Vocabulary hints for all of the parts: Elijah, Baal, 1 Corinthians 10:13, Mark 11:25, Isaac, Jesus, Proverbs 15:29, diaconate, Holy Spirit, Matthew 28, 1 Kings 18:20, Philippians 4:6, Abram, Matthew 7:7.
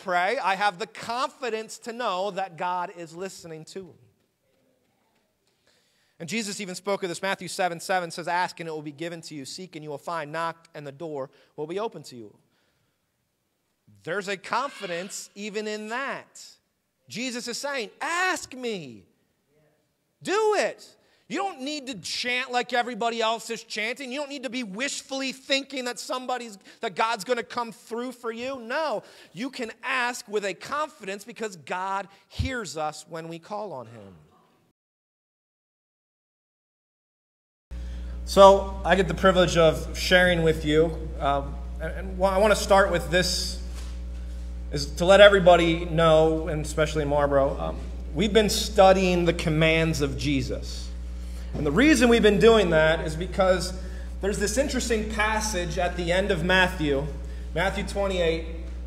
pray, I have the confidence to know that God is listening to me. And Jesus even spoke of this. Matthew 7:7 says, ask and it will be given to you. Seek and you will find. Knock and the door will be open to you. There's a confidence even in that. Jesus is saying, ask me. Do it. You don't need to chant like everybody else is chanting. You don't need to be wishfully thinking that God's going to come through for you. No, you can ask with a confidence because God hears us when we call on him. So I get the privilege of sharing with you, and I want to start with this, is to let everybody know, and especially Marlboro, we've been studying the commands of Jesus. And the reason we've been doing that is because there's this interesting passage at the end of Matthew, Matthew 28,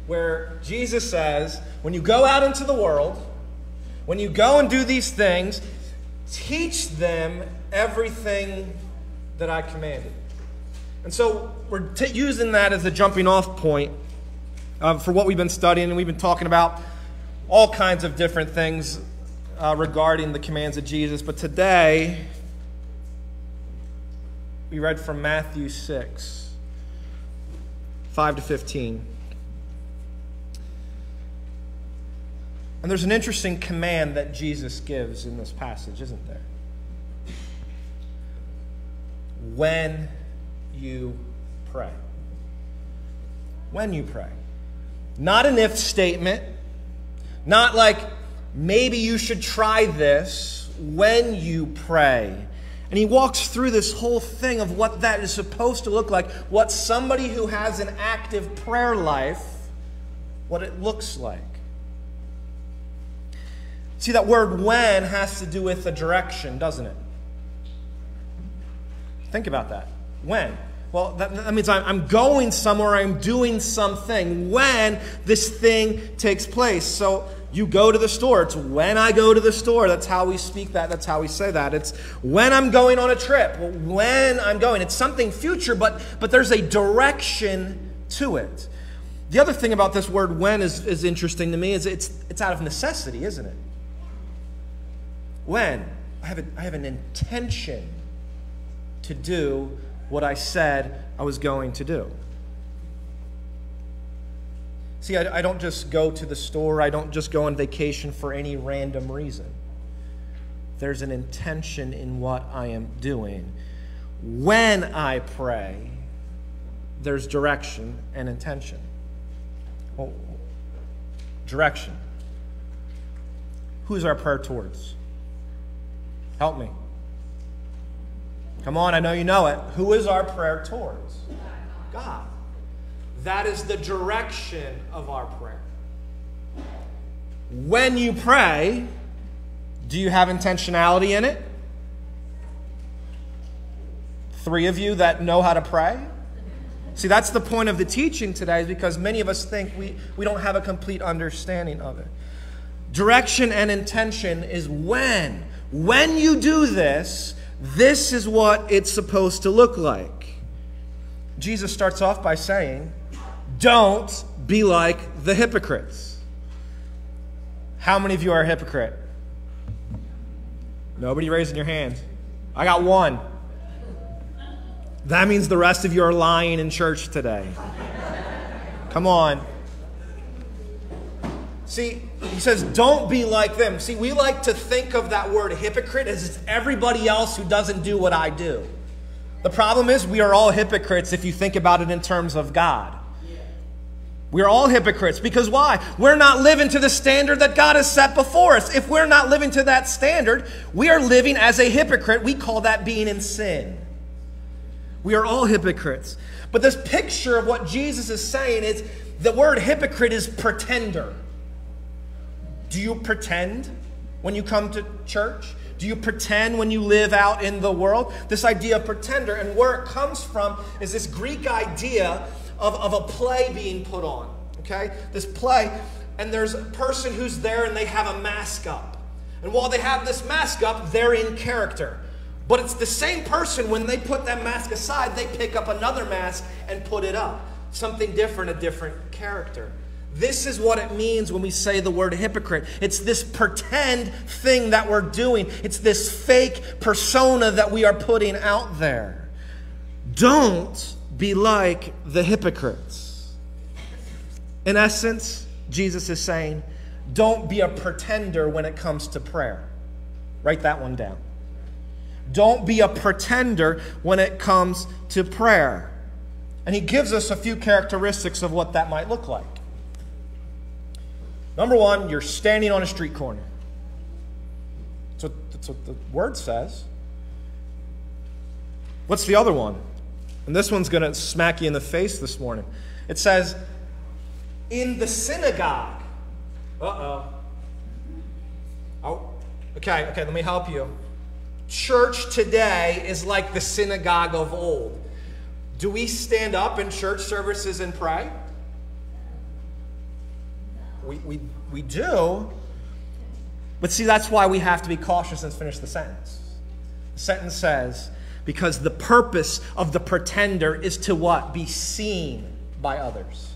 where Jesus says, when you go out into the world, when you go and do these things, teach them everything that I commanded. And so we're using that as a jumping off point for what we've been studying, and we've been talking about all kinds of different things regarding the commands of Jesus. But today, we read from Matthew 6:5 to 15. And there's an interesting command that Jesus gives in this passage, isn't there? When you pray. When you pray. Not an if statement. Not like, maybe you should try this. When you pray. And he walks through this whole thing of what that is supposed to look like, what somebody who has an active prayer life, what it looks like. See, that word when has to do with a direction, doesn't it? Think about that. When? Well, that means I'm going somewhere, I'm doing something. When this thing takes place. So you go to the store. It's when I go to the store. That's how we speak that. That's how we say that. It's when I'm going on a trip. When I'm going. It's something future, but there's a direction to it. The other thing about this word when is interesting to me is it's out of necessity, isn't it? When. I have an intention to do what I said I was going to do. See, I don't just go to the store. I don't just go on vacation for any random reason. There's an intention in what I am doing. When I pray, there's direction and intention. Well, direction. Who's our prayer towards? Help me. Come on, I know you know it. Who is our prayer towards? God. That is the direction of our prayer. When you pray, do you have intentionality in it? Three of you that know how to pray? See, that's the point of the teaching today, is because many of us think we don't have a complete understanding of it. Direction and intention is when. When you do this, this is what it's supposed to look like. Jesus starts off by saying, don't be like the hypocrites. How many of you are a hypocrite? Nobody raising your hand. I got one. That means the rest of you are lying in church today. Come on. See, he says, don't be like them. See, we like to think of that word hypocrite as it's everybody else who doesn't do what I do. The problem is we are all hypocrites if you think about it in terms of God. We're all hypocrites because why? We're not living to the standard that God has set before us. If we're not living to that standard, we are living as a hypocrite. We call that being in sin. We are all hypocrites. But this picture of what Jesus is saying is the word hypocrite is pretender. Do you pretend when you come to church? Do you pretend when you live out in the world? This idea of pretender, and where it comes from is this Greek idea of a play being put on, okay? This play, and there's a person who's there and they have a mask up. And while they have this mask up, they're in character. But it's the same person, when they put that mask aside, they pick up another mask and put it up. Something different, a different character. This is what it means when we say the word hypocrite. It's this pretend thing that we're doing. It's this fake persona that we are putting out there. Don't be like the hypocrites. In essence, Jesus is saying, don't be a pretender when it comes to prayer. Write that one down. Don't be a pretender when it comes to prayer. And he gives us a few characteristics of what that might look like. Number one, you're standing on a street corner. That's what the word says. What's the other one? And this one's going to smack you in the face this morning. It says, in the synagogue. Oh, okay, let me help you. Church today is like the synagogue of old. Do we stand up in church services and pray? We do. But see, that's why we have to be cautious and finish the sentence. The sentence says, because the purpose of the pretender is to what? Be seen by others.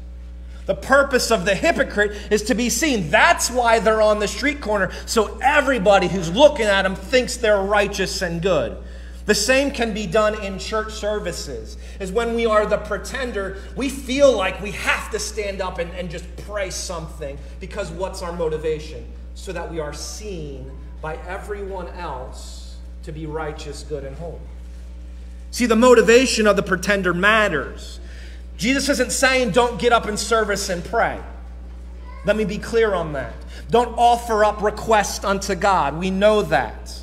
The purpose of the hypocrite is to be seen. That's why they're on the street corner. So everybody who's looking at them thinks they're righteous and good. The same can be done in church services. Is when we are the pretender, we feel like we have to stand up and just pray something. Because what's our motivation? So that we are seen by everyone else to be righteous, good, and holy. See, the motivation of the pretender matters. Jesus isn't saying don't get up in service and pray. Let me be clear on that. Don't offer up requests unto God. We know that.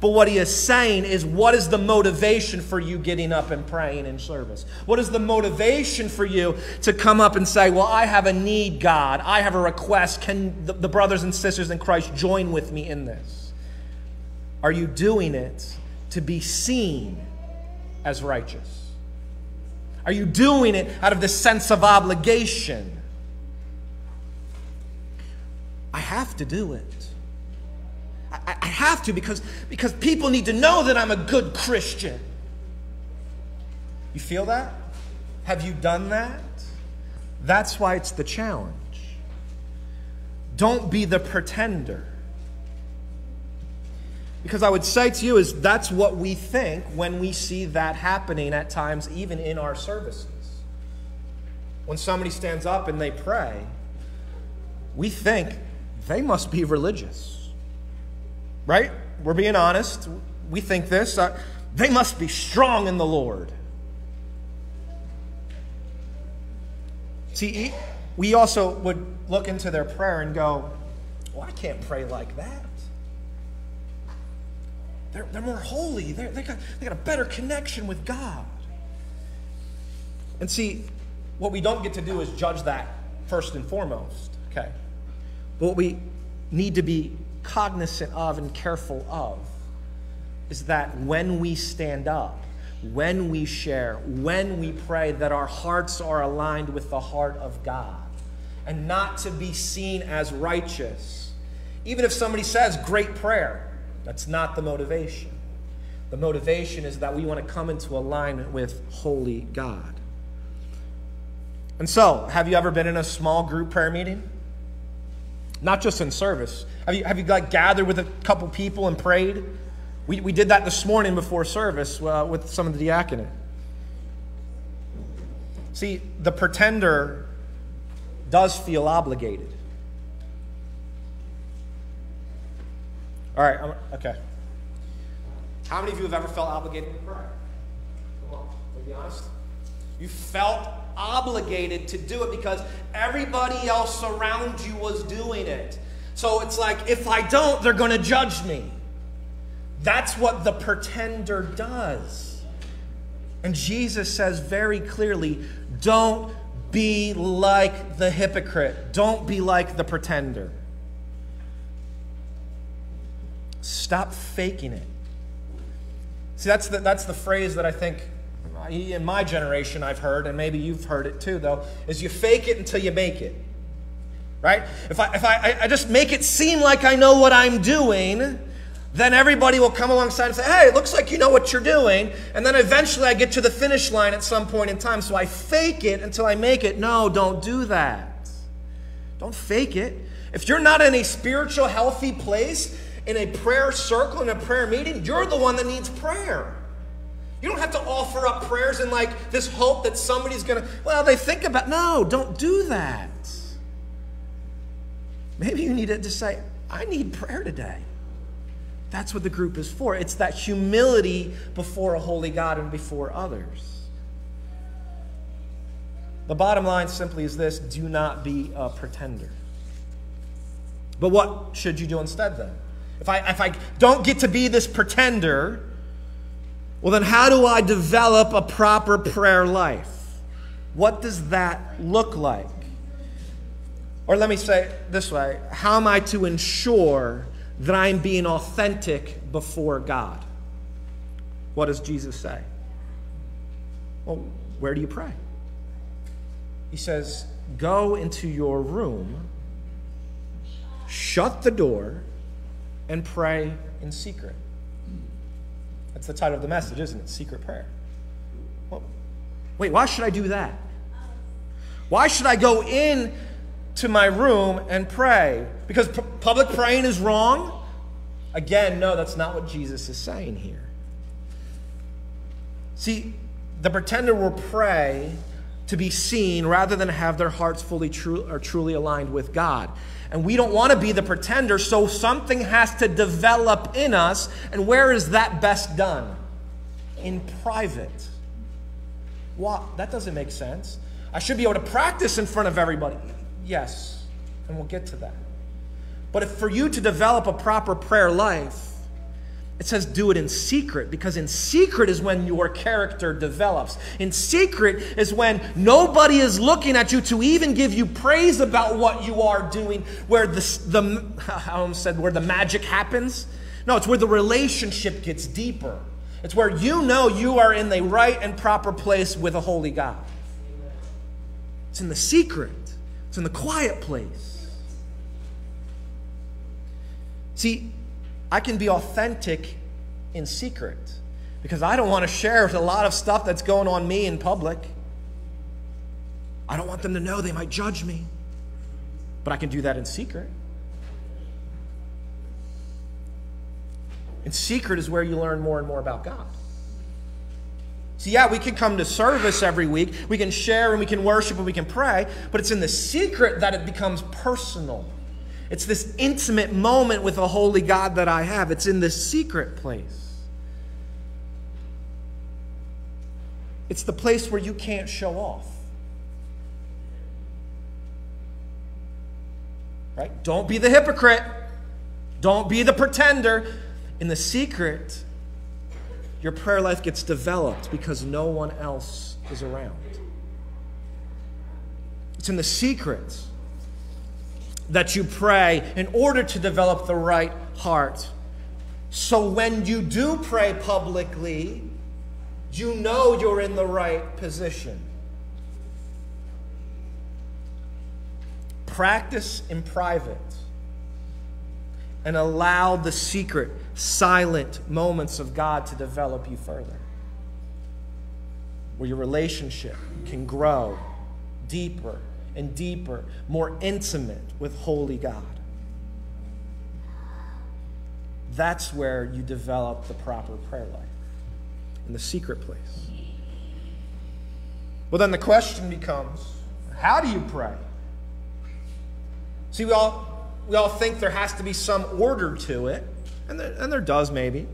But what he is saying is, what is the motivation for you getting up and praying in service? What is the motivation for you to come up and say, well, I have a need, God. I have a request. Can the brothers and sisters in Christ join with me in this? Are you doing it to be seen as righteous? Are you doing it out of the sense of obligation? I have to do it. I have to because people need to know that I'm a good Christian. You feel that? Have you done that? That's why it's the challenge. Don't be the pretender. Because I would say to you is that's what we think when we see that happening at times, even in our services. When somebody stands up and they pray, we think they must be religious. Right? We're being honest. We think this. They must be strong in the Lord. See, we also would look into their prayer and go, well, I can't pray like that. They're more holy. They got a better connection with God. And see, what we don't get to do is judge that first and foremost. Okay. But what we need to be cognizant of and careful of is that when we stand up, when we share, when we pray, that our hearts are aligned with the heart of God. And not to be seen as righteous. Even if somebody says, great prayer. That's not the motivation. The motivation is that we want to come into alignment with holy God. And so, have you ever been in a small group prayer meeting? Not just in service. Have you like gathered with a couple people and prayed? We did that this morning before service with some of the diaconate. See, the pretender does feel obligated. All right, okay. How many of you have ever felt obligated to pray? Come on, let's be honest. You felt obligated to do it because everybody else around you was doing it. So it's like, if I don't, they're going to judge me. That's what the pretender does. And Jesus says very clearly, don't be like the hypocrite. Don't be like the pretender. Stop faking it. See, that's the phrase that I think in my generation I've heard, and maybe you've heard it too, though, is you fake it until you make it, right? If I just make it seem like I know what I'm doing, then everybody will come alongside and say, hey, it looks like you know what you're doing, and then eventually I get to the finish line at some point in time, so I fake it until I make it. No, don't do that. Don't fake it. If you're not in a spiritual, healthy place, in a prayer circle, in a prayer meeting, you're the one that needs prayer. You don't have to offer up prayers in like this hope that somebody's going to, well, they think about, no, don't do that. Maybe you need to just say, I need prayer today. That's what the group is for. It's that humility before a holy God and before others. The bottom line simply is this: do not be a pretender. But what should you do instead then? If I don't get to be this pretender, well then how do I develop a proper prayer life? What does that look like? Or let me say it this way: how am I to ensure that I'm being authentic before God? What does Jesus say? Well, where do you pray? He says, go into your room, shut the door, and pray in secret. That's the title of the message, isn't it? Secret prayer. Well, wait, why should I do that? Why should I go in to my room and pray? Because public praying is wrong? Again, no, that's not what Jesus is saying here. See, the pretender will pray to be seen rather than have their hearts truly aligned with God. And we don't want to be the pretender, so something has to develop in us. And where is that best done? In private. Wow, that doesn't make sense. I should be able to practice in front of everybody. Yes, and we'll get to that. But if for you to develop a proper prayer life, it says do it in secret, because in secret is when your character develops. In secret is when nobody is looking at you to even give you praise about what you are doing, where the magic happens. No, it's where the relationship gets deeper. It's where you know you are in the right and proper place with a holy God. It's in the secret. It's in the quiet place. See, I can be authentic in secret because I don't want to share a lot of stuff that's going on me in public. I don't want them to know. They might judge me. But I can do that in secret. In secret is where you learn more and more about God. So yeah, we can come to service every week. We can share and we can worship and we can pray. But it's in the secret that it becomes personal. It's this intimate moment with a holy God that I have. It's in this secret place. It's the place where you can't show off. Right? Don't be the hypocrite. Don't be the pretender. In the secret, your prayer life gets developed because no one else is around. It's in the secret that you pray in order to develop the right heart. So when you do pray publicly, you know you're in the right position. Practice in private and allow the secret, silent moments of God to develop you further, where your relationship can grow deeper and deeper, more intimate with holy God. That's where you develop the proper prayer life, in the secret place. Well, then the question becomes, how do you pray? See, we all think there has to be some order to it, and there does maybe.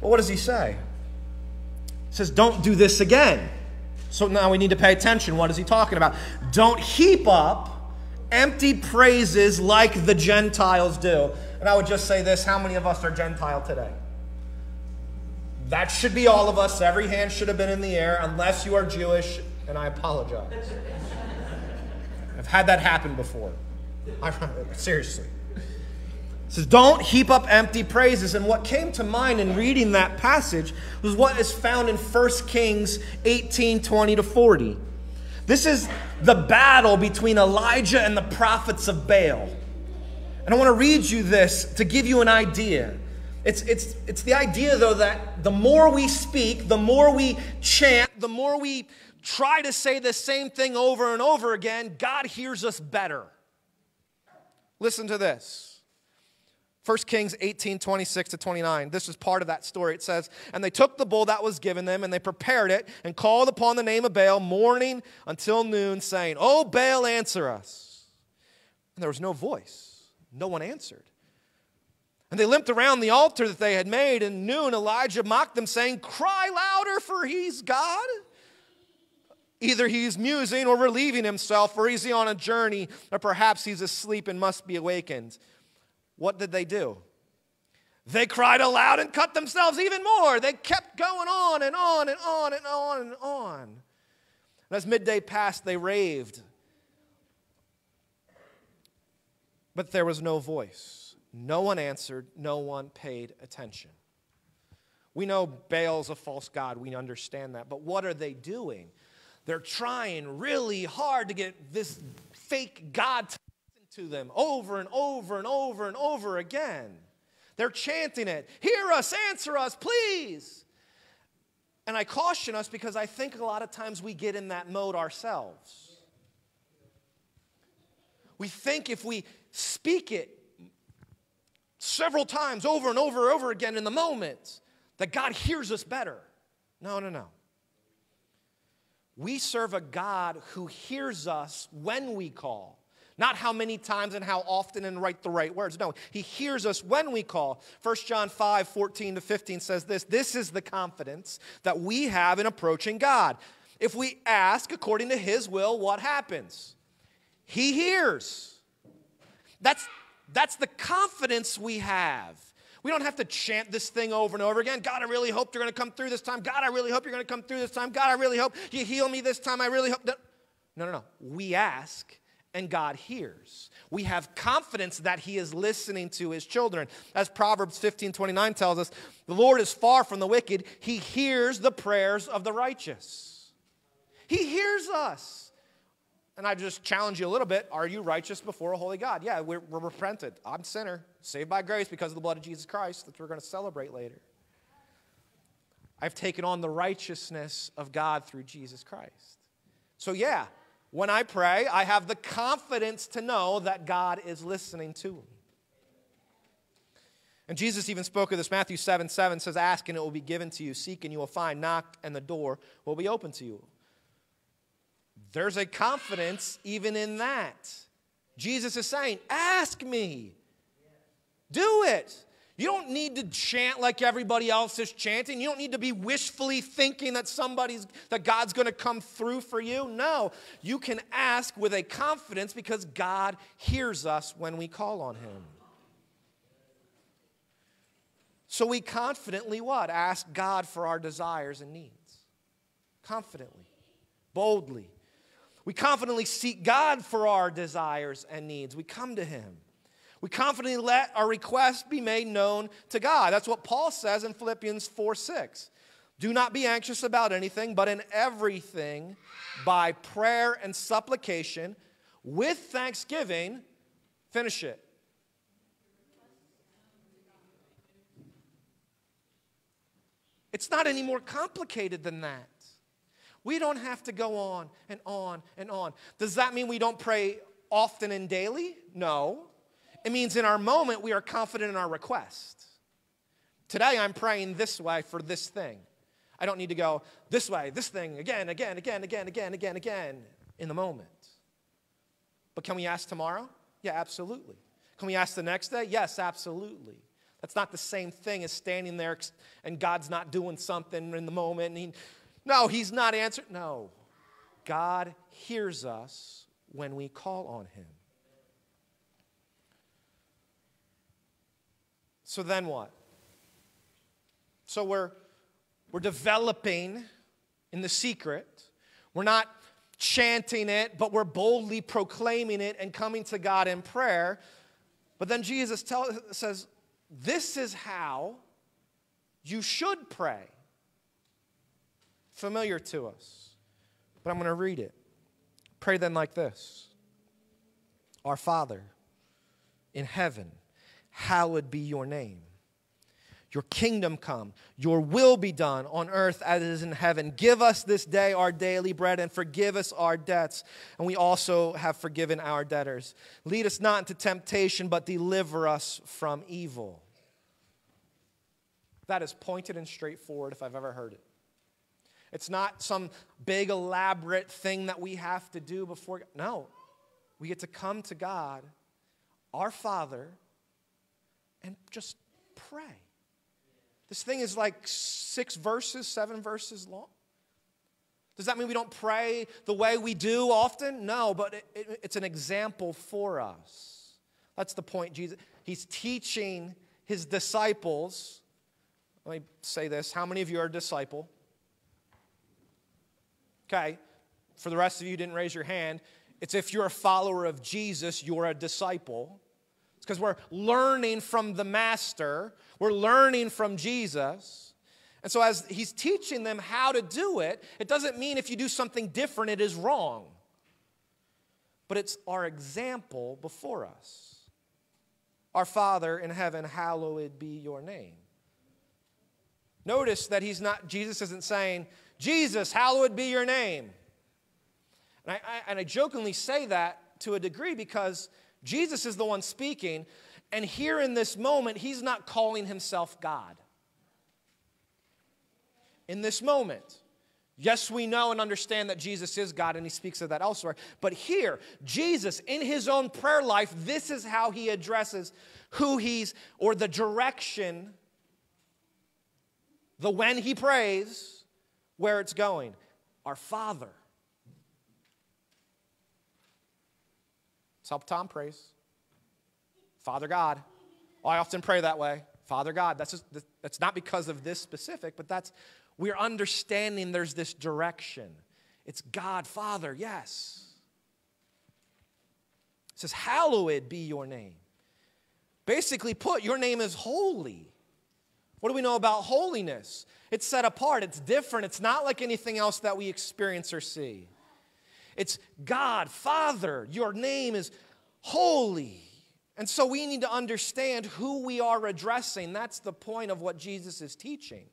But what does he say? He says, don't do this again. So now we need to pay attention. What is he talking about? Don't heap up empty praises like the Gentiles do. And I would just say this: how many of us are Gentile today? That should be all of us. Every hand should have been in the air, unless you are Jewish, and I apologize. I've had that happen before. Seriously. It says, don't heap up empty praises. And what came to mind in reading that passage was what is found in 1 Kings 18:20-40. This is the battle between Elijah and the prophets of Baal. And I want to read you this to give you an idea. It's the idea, though, that the more we speak, the more we chant, the more we try to say the same thing over and over again, God hears us better. Listen to this. 1 Kings 18:26 to 29. This is part of that story. It says, and they took the bull that was given them, and they prepared it, and called upon the name of Baal morning until noon, saying, O Baal, answer us. And there was no voice. No one answered. And they limped around the altar that they had made, and noon Elijah mocked them, saying, Cry louder, for he's God. Either he's musing or relieving himself, or he's on a journey, or perhaps he's asleep and must be awakened. What did they do? They cried aloud and cut themselves even more. They kept going on and on and on and on and on. And as midday passed, they raved. But there was no voice. No one answered. No one paid attention. We know Baal's a false god. We understand that. But what are they doing? They're trying really hard to get this fake god to listen to them over and over and over and over again. They're chanting it. Hear us, answer us, please. And I caution us because I think a lot of times we get in that mode ourselves. We think if we speak it several times over and over and over again in the moment, that God hears us better. No, no, no. We serve a God who hears us when we call. Not how many times and how often and write the right words. No, he hears us when we call. 1 John 5:14 to 15 says this, this is the confidence that we have in approaching God. If we ask according to his will, what happens? He hears. That's the confidence we have. We don't have to chant this thing over and over again. God, I really hope you're going to come through this time. God, I really hope you're going to come through this time. God, I really hope you heal me this time. I really hope. No, no, no. We ask and God hears. We have confidence that he is listening to his children. As Proverbs 15:29 tells us, the Lord is far from the wicked. He hears the prayers of the righteous. He hears us. And I just challenge you a little bit. Are you righteous before a holy God? Yeah, we're repented. I'm a sinner, saved by grace because of the blood of Jesus Christ, which we're going to celebrate later. I've taken on the righteousness of God through Jesus Christ. So yeah, when I pray, I have the confidence to know that God is listening to me. And Jesus even spoke of this. Matthew 7:7 says, ask and it will be given to you. Seek and you will find. Knock and the door will be open to you. There's a confidence even in that. Jesus is saying, ask me. Do it. You don't need to chant like everybody else is chanting. You don't need to be wishfully thinking that God's going to come through for you. No, you can ask with a confidence because God hears us when we call on him. So we confidently what? Ask God for our desires and needs. Confidently. Boldly. We confidently seek God for our desires and needs. We come to him. We confidently let our requests be made known to God. That's what Paul says in Philippians 4:6. Do not be anxious about anything, but in everything, by prayer and supplication, with thanksgiving, finish it. It's not any more complicated than that. We don't have to go on and on and on. Does that mean we don't pray often and daily? No. It means in our moment we are confident in our request. Today I'm praying this way for this thing. I don't need to go this way, this thing, again in the moment. But can we ask tomorrow? Yeah, absolutely. Can we ask the next day? Yes, absolutely. That's not the same thing as standing there and God's not doing something in the moment and no, he's not answered. No, God hears us when we call on him. So then what? So we're developing in the secret. We're not chanting it, but we're boldly proclaiming it and coming to God in prayer. But then Jesus says, this is how you should pray. Familiar to us, but I'm going to read it. Pray then like this. Our Father in heaven, hallowed be your name. Your kingdom come, your will be done on earth as it is in heaven. Give us this day our daily bread and forgive us our debts. And we also have forgiven our debtors. Lead us not into temptation, but deliver us from evil. That is pointed and straightforward if I've ever heard it. It's not some big elaborate thing that we have to do before. No, we get to come to God, our Father, and just pray. This thing is like 6 verses, 7 verses long. Does that mean we don't pray the way we do often? No, but it's an example for us. That's the point. Jesus, he's teaching his disciples. Let me say this. How many of you are a disciple? Okay. For the rest of you who didn't raise your hand, it's if you're a follower of Jesus, you're a disciple. It's because we're learning from the Master. We're learning from Jesus. And so as he's teaching them how to do it, it doesn't mean if you do something different, it is wrong. But it's our example before us. Our Father in heaven, hallowed be your name. Notice that Jesus isn't saying, Jesus, hallowed be your name. And I jokingly say that to a degree because Jesus is the one speaking, and here in this moment, he's not calling himself God. In this moment, yes, we know and understand that Jesus is God, and he speaks of that elsewhere. But here, Jesus, in his own prayer life, this is how he addresses who he's, or the direction, the when he prays, where it's going. Our Father. It's how Tom prays. Father God. I often pray that way. Father God. That's not because of this specific, but we're understanding there's this direction. It's God, Father, yes. It says, hallowed be your name. Basically put, your name is holy. What do we know about holiness? It's set apart. It's different. It's not like anything else that we experience or see. It's God, Father. Your name is holy. And so we need to understand who we are addressing. That's the point of what Jesus is teaching.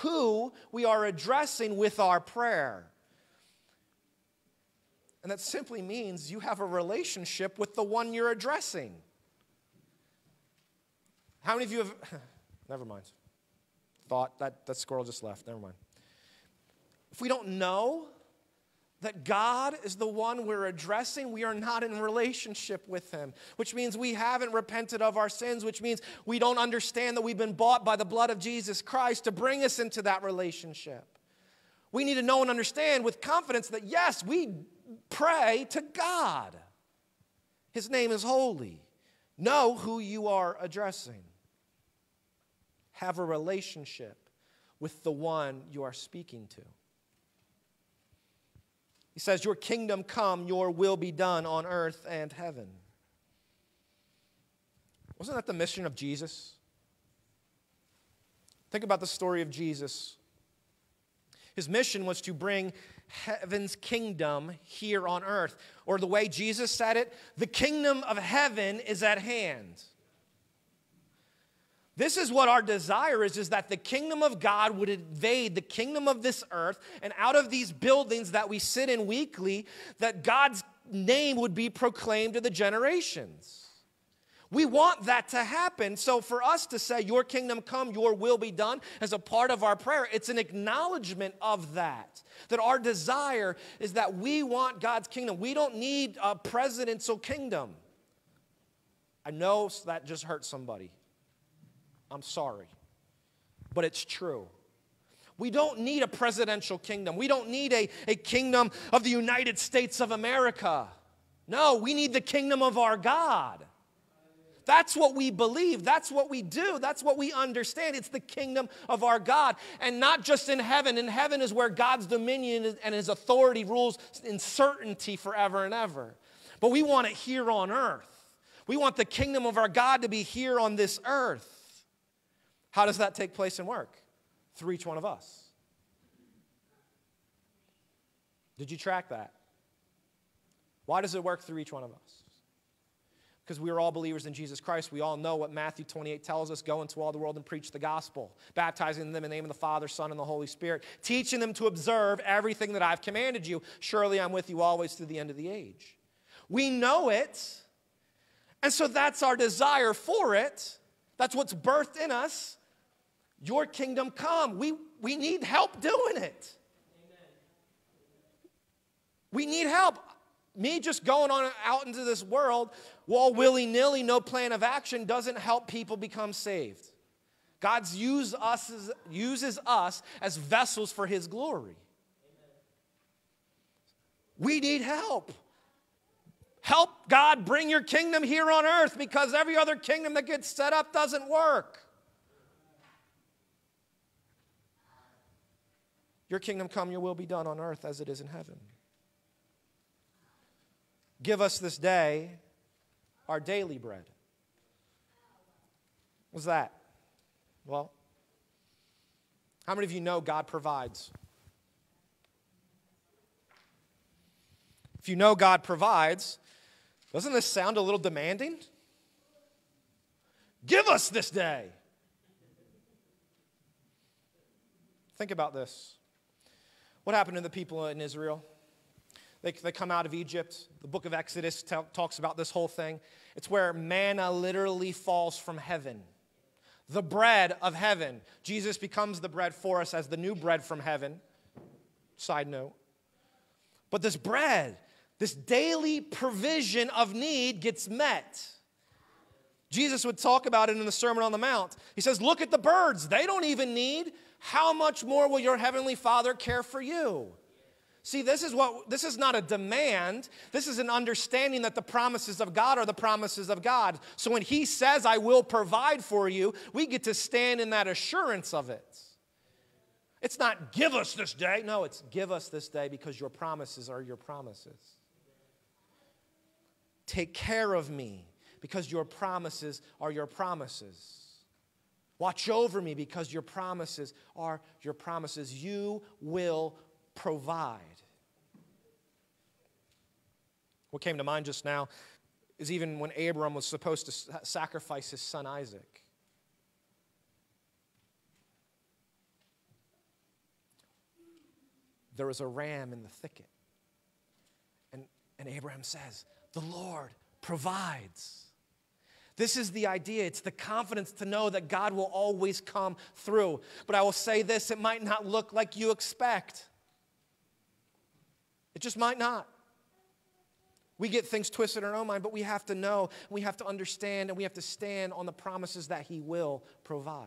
Who we are addressing with our prayer. And that simply means you have a relationship with the one you're addressing. How many of you have... Never mind. Thought that squirrel just left. Never mind. If we don't know that God is the one we're addressing, we are not in relationship with him, which means we haven't repented of our sins, which means we don't understand that we've been bought by the blood of Jesus Christ to bring us into that relationship. We need to know and understand with confidence that, yes, we pray to God. His name is holy. Know who you are addressing. Have a relationship with the one you are speaking to. He says, your kingdom come, your will be done on earth and heaven. Wasn't that the mission of Jesus? Think about the story of Jesus. His mission was to bring heaven's kingdom here on earth. Or the way Jesus said it, the kingdom of heaven is at hand. This is what our desire is that the kingdom of God would invade the kingdom of this earth, and out of these buildings that we sit in weekly, that God's name would be proclaimed to the generations. We want that to happen. So for us to say, your kingdom come, your will be done, as a part of our prayer, it's an acknowledgement of that. That our desire is that we want God's kingdom. We don't need a presidential kingdom. I know that just hurt somebody. I'm sorry, but it's true. We don't need a presidential kingdom. We don't need a kingdom of the United States of America. No, we need the kingdom of our God. That's what we believe. That's what we do. That's what we understand. It's the kingdom of our God. And not just in heaven. In heaven is where God's dominion and his authority rules in certainty forever and ever. But we want it here on earth. We want the kingdom of our God to be here on this earth. How does that take place and work? Through each one of us. Did you track that? Why does it work through each one of us? because we are all believers in Jesus Christ. We all know what Matthew 28 tells us: go into all the world and preach the gospel, baptizing them in the name of the Father, Son, and the Holy Spirit, teaching them to observe everything that I've commanded you. Surely I'm with you always to the end of the age. We know it, and so that's our desire for it. That's what's birthed in us. Your kingdom come. We need help doing it. We need help. Me just going on out into this world, all willy-nilly, no plan of action, doesn't help people become saved. God uses us as vessels for his glory. We need help. Help, God, bring your kingdom here on earth, because every other kingdom that gets set up doesn't work. Your kingdom come, your will be done on earth as it is in heaven. Give us this day our daily bread. What's that? Well, how many of you know God provides? If you know God provides, doesn't this sound a little demanding? Give us this day. Think about this. What happened to the people in Israel? They come out of Egypt. The book of Exodus talks about this whole thing. It's where manna literally falls from heaven. The bread of heaven. Jesus becomes the bread for us as the new bread from heaven. Side note. But this bread, this daily provision of need gets met. Jesus would talk about it in the Sermon on the Mount. He says, look at the birds. They don't even need. How much more will your heavenly Father care for you? See, this is not a demand. This is an understanding that the promises of God are the promises of God. So when he says, I will provide for you, we get to stand in that assurance of it. It's not give us this day. No, it's give us this day because your promises are your promises. Take care of me because your promises are your promises. Watch over me because your promises are your promises. You will provide. What came to mind just now is even when Abram was supposed to sacrifice his son Isaac. There was a ram in the thicket. And Abram says, the Lord provides. This is the idea. It's the confidence to know that God will always come through. But I will say this, it might not look like you expect. It just might not. We get things twisted in our own mind, but we have to know, we have to understand, and we have to stand on the promises that he will provide.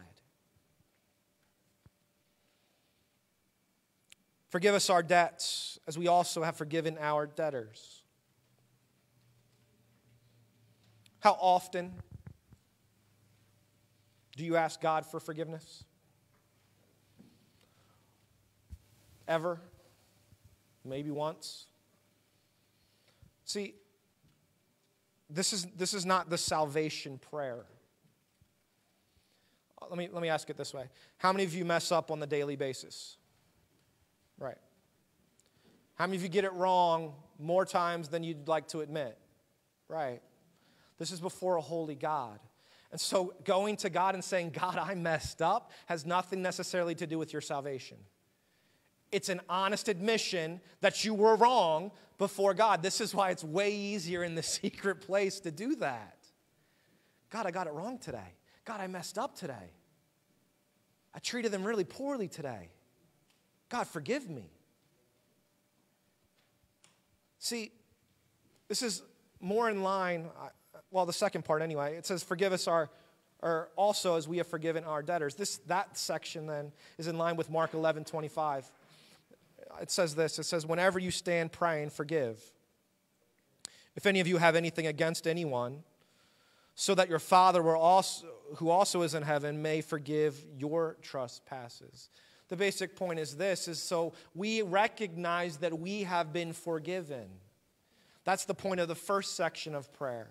Forgive us our debts, as we also have forgiven our debtors. How often do you ask God for forgiveness? Ever? Maybe once. See, this is not the salvation prayer. Let me ask it this way. How many of you mess up on the daily basis? Right. How many of you get it wrong more times than you'd like to admit? Right. This is before a holy God. And so going to God and saying, God, I messed up, has nothing necessarily to do with your salvation. It's an honest admission that you were wrong before God. This is why it's way easier in the secret place to do that. God, I got it wrong today. God, I messed up today. I treated them really poorly today. God, forgive me. See, this is more in line, well, the second part anyway. It says, forgive us our or also as we have forgiven our debtors. That section then is in line with Mark 11:25. It says this, it says, whenever you stand praying, forgive. If any of you have anything against anyone, so that your Father who also is in heaven may forgive your trespasses. The basic point is this, is so we recognize that we have been forgiven. That's the point of the first section of prayer.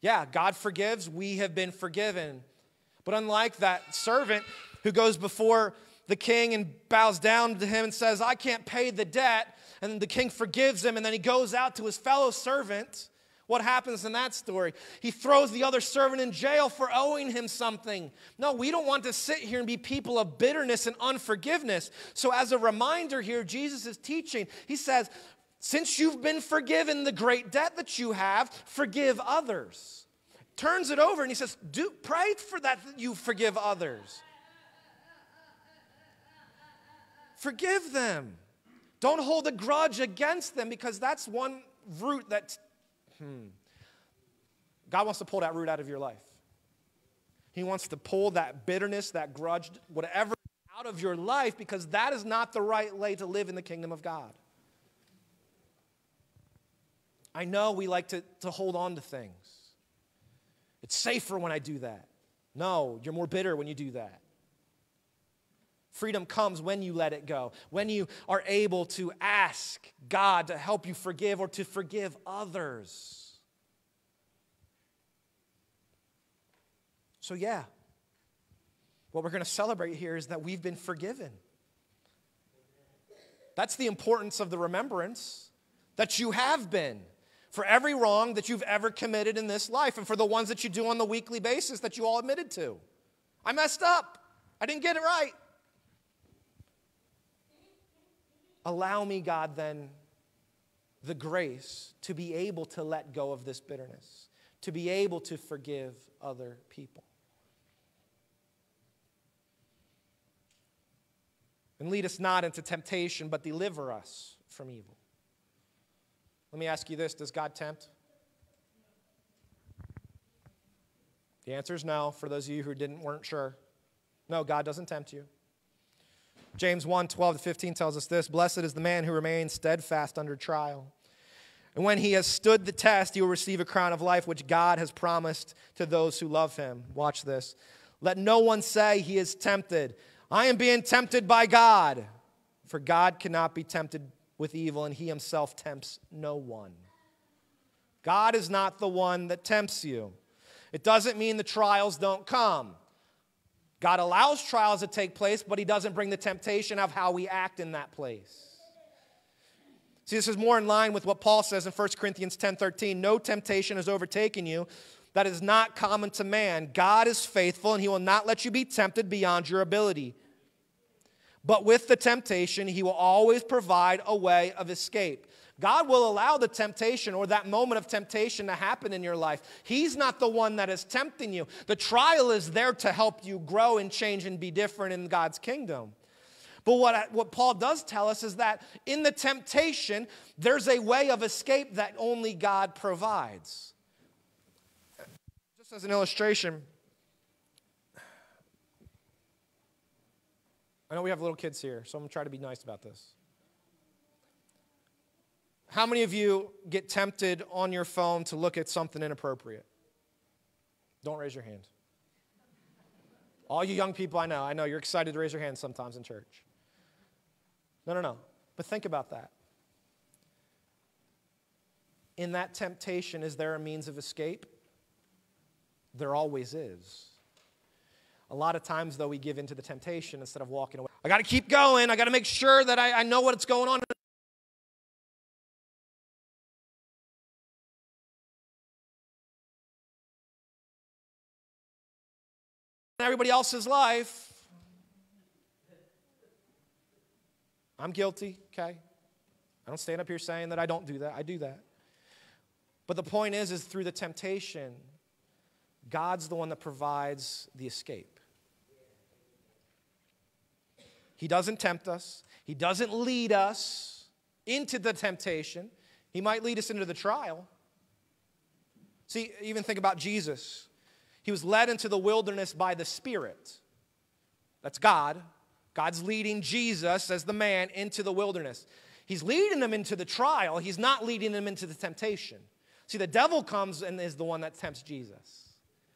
Yeah, God forgives, we have been forgiven. But unlike that servant who goes before the king and bows down to him and says, I can't pay the debt. And the king forgives him, and then he goes out to his fellow servant. What happens in that story? He throws the other servant in jail for owing him something. No, we don't want to sit here and be people of bitterness and unforgiveness. So as a reminder here, Jesus is teaching. He says, since you've been forgiven the great debt that you have, forgive others. Turns it over and he says, pray for that you forgive others. Forgive them. Don't hold a grudge against them, because that's one root that God wants to pull that root out of your life. He wants to pull that bitterness, that grudge, whatever, out of your life, because that is not the right way to live in the kingdom of God. I know we like to hold on to things. It's safer when I do that. No, you're more bitter when you do that. Freedom comes when you let it go, when you are able to ask God to help you forgive or to forgive others. So yeah, what we're going to celebrate here is that we've been forgiven. That's the importance of the remembrance, that you have been, for every wrong that you've ever committed in this life and for the ones that you do on the weekly basis that you all admitted to. I messed up. I didn't get it right. Allow me, God, then, the grace to be able to let go of this bitterness, to be able to forgive other people. And lead us not into temptation, but deliver us from evil. Let me ask you this, does God tempt? The answer is no, for those of you who weren't sure. No, God doesn't tempt you. James 1:12-15 tells us this: blessed is the man who remains steadfast under trial. And when he has stood the test, he will receive a crown of life which God has promised to those who love him. Watch this. Let no one say he is tempted. I am being tempted by God. For God cannot be tempted with evil, and he himself tempts no one. God is not the one that tempts you. It doesn't mean the trials don't come. God allows trials to take place, but he doesn't bring the temptation of how we act in that place. See, this is more in line with what Paul says in 1 Corinthians 10:13. No temptation has overtaken you that is not common to man. God is faithful, and he will not let you be tempted beyond your ability. But with the temptation, he will always provide a way of escape. God will allow the temptation or that moment of temptation to happen in your life. He's not the one that is tempting you. The trial is there to help you grow and change and be different in God's kingdom. But what Paul does tell us is that in the temptation, there's a way of escape that only God provides. Just as an illustration, I know we have little kids here, so I'm going to try to be nice about this. How many of you get tempted on your phone to look at something inappropriate? Don't raise your hand. All you young people I know you're excited to raise your hand sometimes in church. No. But think about that. In that temptation, is there a means of escape? There always is. A lot of times, though, we give in to the temptation instead of walking away. I got to keep going. I got to make sure that I know what's going on. Everybody else's life. I'm guilty, okay? I don't stand up here saying that I don't do that. I do that. But the point is through the temptation, God's the one that provides the escape. He doesn't tempt us. He doesn't lead us into the temptation. He might lead us into the trial. See, even think about Jesus. He was led into the wilderness by the Spirit. That's God. God's leading Jesus as the man into the wilderness. He's leading him into the trial. He's not leading him into the temptation. See, the devil comes and is the one that tempts Jesus.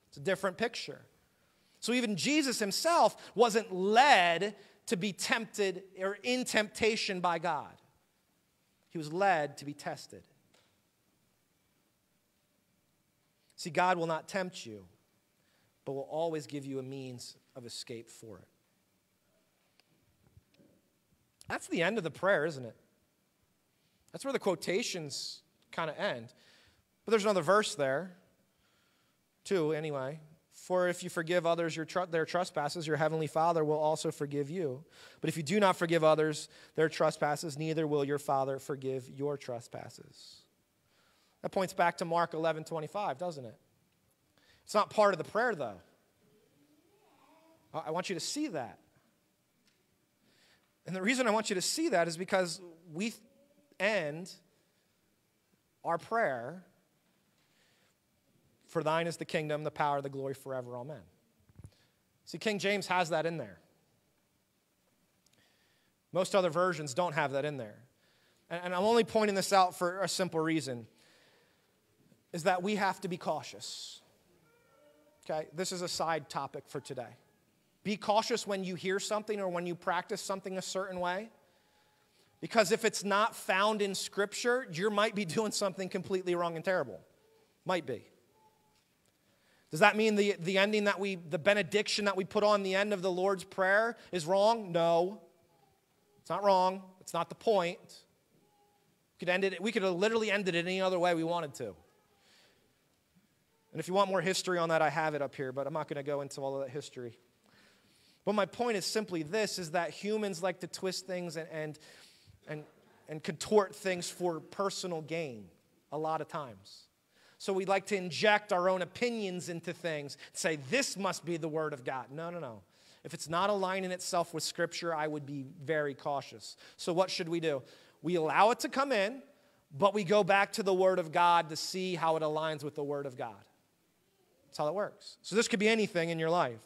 It's a different picture. So even Jesus himself wasn't led to be tempted or in temptation by God. He was led to be tested. See, God will not tempt you, but will always give you a means of escape for it. That's the end of the prayer, isn't it? That's where the quotations kind of end. But there's another verse there, too, anyway. For if you forgive others their trespasses, your heavenly Father will also forgive you. But if you do not forgive others their trespasses, neither will your Father forgive your trespasses. That points back to Mark 11:25, doesn't it? It's not part of the prayer, though. I want you to see that. And the reason I want you to see that is because we end our prayer, for thine is the kingdom, the power, the glory forever, amen. See, King James has that in there. Most other versions don't have that in there. And I'm only pointing this out for a simple reason, is that we have to be cautious. Okay, this is a side topic for today. Be cautious when you hear something or when you practice something a certain way, because if it's not found in Scripture, you might be doing something completely wrong and terrible. Might be. Does that mean the ending that the benediction that we put on the end of the Lord's Prayer is wrong? No. It's not wrong. It's not the point. We could have literally ended it any other way we wanted to. And if you want more history on that, I have it up here, but I'm not going to go into all of that history. But my point is simply this, is that humans like to twist things and contort things for personal gain a lot of times. So we like to inject our own opinions into things, say, this must be the Word of God. No, no, no. If it's not aligning itself with Scripture, I would be very cautious. So what should we do? We allow it to come in, but we go back to the Word of God to see how it aligns with the Word of God. That's how it works. So this could be anything in your life.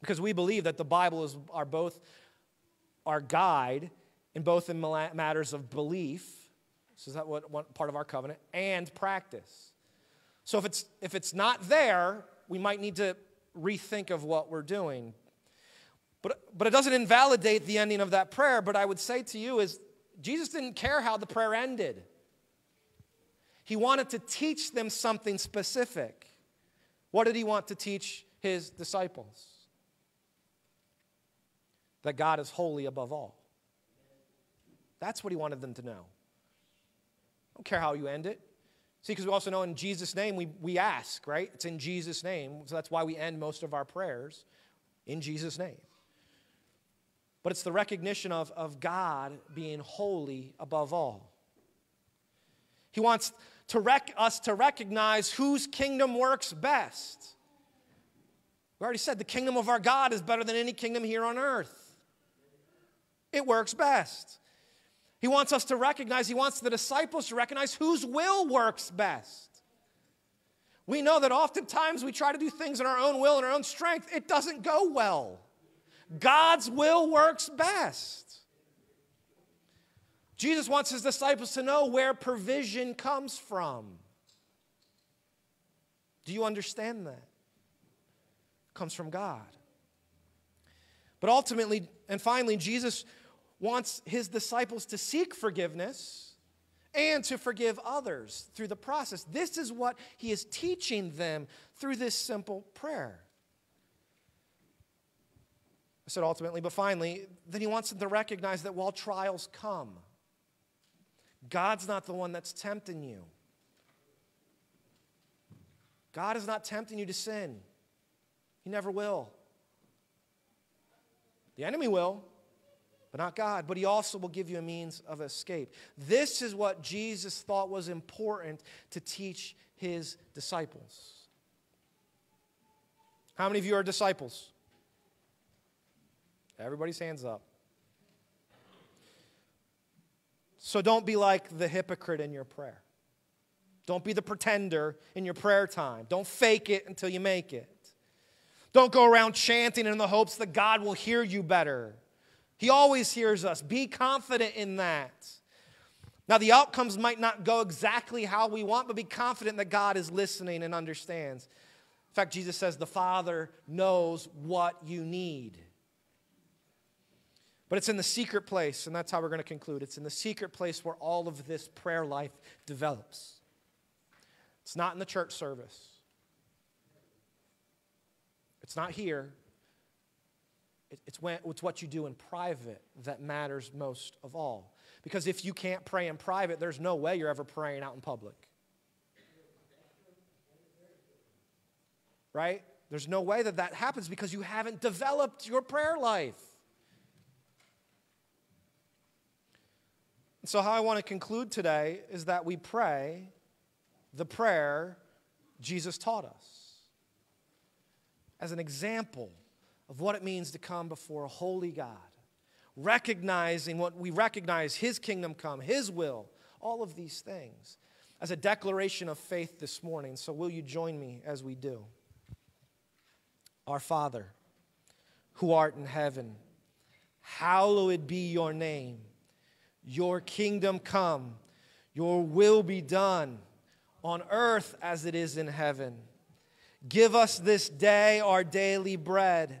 Because we believe that the Bible is both our guide in both in matters of belief, so is that what part of our covenant, and practice. So if it's not there, we might need to rethink of what we're doing. But it doesn't invalidate the ending of that prayer, but I would say to you is Jesus didn't care how the prayer ended. He wanted to teach them something specific. What did he want to teach his disciples? That God is holy above all. That's what he wanted them to know. I don't care how you end it. See, because we also know in Jesus' name we ask, right? It's in Jesus' name. So that's why we end most of our prayers in Jesus' name. But it's the recognition of God being holy above all. He wants to us to recognize whose kingdom works best. We already said the kingdom of our God is better than any kingdom here on earth. It works best. He wants us to recognize, he wants the disciples to recognize whose will works best. We know that oftentimes we try to do things in our own will and our own strength. It doesn't go well. God's will works best. Jesus wants his disciples to know where provision comes from. Do you understand that? It comes from God. But ultimately, and finally, Jesus wants his disciples to seek forgiveness and to forgive others through the process. This is what he is teaching them through this simple prayer. I said ultimately, but finally, then he wants them to recognize that while trials come, God's not the one that's tempting you. God is not tempting you to sin. He never will. The enemy will, but not God. But he also will give you a means of escape. This is what Jesus thought was important to teach his disciples. How many of you are disciples? Everybody's hands up. So don't be like the hypocrite in your prayer. Don't be the pretender in your prayer time. Don't fake it until you make it. Don't go around chanting in the hopes that God will hear you better. He always hears us. Be confident in that. Now, the outcomes might not go exactly how we want, but be confident that God is listening and understands. In fact, Jesus says the Father knows what you need. But it's in the secret place, and that's how we're going to conclude. It's in the secret place where all of this prayer life develops. It's not in the church service. It's not here. It's what you do in private that matters most of all. Because if you can't pray in private, there's no way you're ever praying out in public. right? There's no way that that happens because you haven't developed your prayer life. So how I want to conclude today is that we pray the prayer Jesus taught us as an example of what it means to come before a holy God, recognizing what we recognize, His kingdom come, His will, all of these things, as a declaration of faith this morning. So will you join me as we do? Our Father, who art in heaven, hallowed be your name. Your kingdom come, your will be done on earth as it is in heaven. Give us this day our daily bread,